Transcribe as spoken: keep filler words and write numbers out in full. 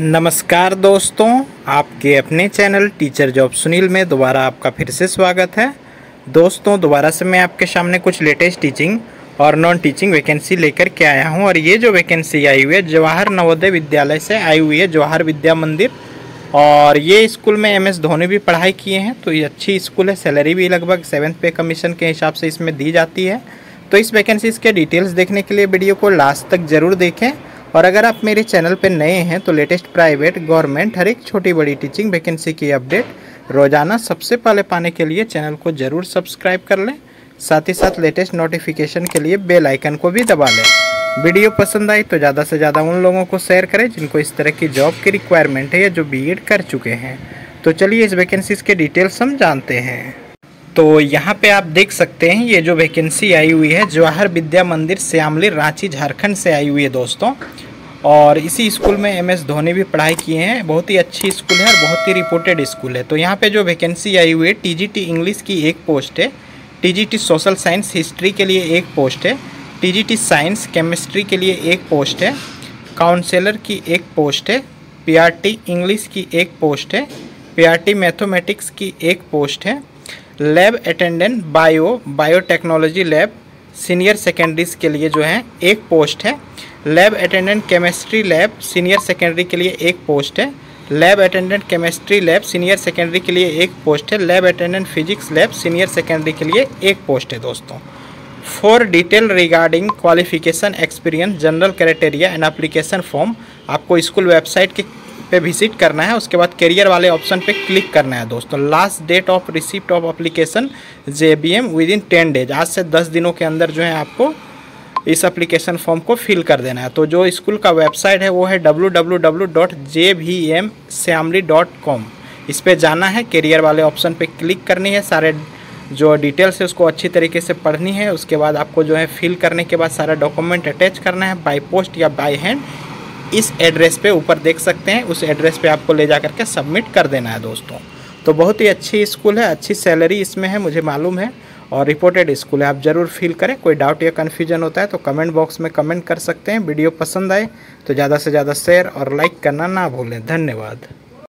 नमस्कार दोस्तों, आपके अपने चैनल टीचर जॉब सुनील में दोबारा आपका फिर से स्वागत है। दोस्तों, दोबारा से मैं आपके सामने कुछ लेटेस्ट टीचिंग और नॉन टीचिंग वैकेंसी लेकर के आया हूं। और ये जो वैकेंसी आई हुई है जवाहर नवोदय विद्यालय से आई हुई है, जवाहर विद्या मंदिर। और ये स्कूल में एम एस धोनी भी पढ़ाई किए हैं, तो ये अच्छी स्कूल है। सैलरी भी लगभग सेवन्थ पे कमीशन के हिसाब से इसमें दी जाती है। तो इस वैकेंसीज़ के डिटेल्स देखने के लिए वीडियो को लास्ट तक ज़रूर देखें। और अगर आप मेरे चैनल पर नए हैं तो लेटेस्ट प्राइवेट गवर्नमेंट हर एक छोटी बड़ी टीचिंग वैकेंसी की अपडेट रोज़ाना सबसे पहले पाने के लिए चैनल को ज़रूर सब्सक्राइब कर लें। साथ ही साथ लेटेस्ट नोटिफिकेशन के लिए बेल आइकन को भी दबा लें। वीडियो पसंद आई तो ज़्यादा से ज़्यादा उन लोगों को शेयर करें जिनको इस तरह की जॉब की रिक्वायरमेंट है या जो बी एड कर चुके हैं। तो चलिए इस वैकेंसीज़ के डिटेल्स हम जानते हैं। तो यहाँ पे आप देख सकते हैं ये जो वैकेंसी आई हुई है जवाहर विद्या मंदिर श्यामली रांची झारखंड से आई हुई है दोस्तों। और इसी स्कूल में एम एस धोनी भी पढ़ाई किए हैं। बहुत ही अच्छी स्कूल है और बहुत ही रिपोर्टेड स्कूल है। तो यहाँ पे जो वैकेंसी आई हुई है टीजीटी इंग्लिश की एक पोस्ट है, टीजीटी सोशल साइंस हिस्ट्री के लिए एक पोस्ट है, टीजीटी साइंस केमिस्ट्री के लिए एक पोस्ट है, काउंसलर की एक पोस्ट है, पीआरटी इंग्लिश की एक पोस्ट है, पीआरटी मैथमेटिक्स की एक पोस्ट है, lab attendant bio biotechnology lab senior secondaries के लिए जो है एक पोस्ट है, lab attendant chemistry lab senior secondary के लिए एक पोस्ट है, lab attendant chemistry lab senior secondary के लिए एक पोस्ट है, lab attendant physics lab senior secondary के लिए एक पोस्ट है दोस्तों। For detail regarding qualification experience general criteria and application form आपको स्कूल वेबसाइट के पे विजिट करना है। उसके बाद करियर वाले ऑप्शन पे क्लिक करना है दोस्तों। Last date of receipt of application JBM within ten days, आज से दस दिनों के अंदर जो है आपको इस एप्लीकेशन फॉर्म को फिल कर देना है। तो जो स्कूल का वेबसाइट है वो है W W W dot J V M Shamli dot com. इस पर जाना है, करियर वाले ऑप्शन पे क्लिक करनी है, सारे जो डिटेल्स है उसको अच्छी तरीके से पढ़नी है। उसके बाद आपको जो है फिल करने के बाद सारा डॉक्यूमेंट अटैच करना है बाय पोस्ट या बाय हैंड। इस एड्रेस पे ऊपर देख सकते हैं, उस एड्रेस पे आपको ले जा करके सबमिट कर देना है दोस्तों। तो बहुत ही अच्छी स्कूल है, अच्छी सैलरी इसमें है, मुझे मालूम है, और रिपोर्टेड स्कूल है। आप ज़रूर फील करें। कोई डाउट या कन्फ्यूजन होता है तो कमेंट बॉक्स में कमेंट कर सकते हैं। वीडियो पसंद आए तो ज़्यादा से ज़्यादा शेयर और लाइक करना ना भूलें। धन्यवाद।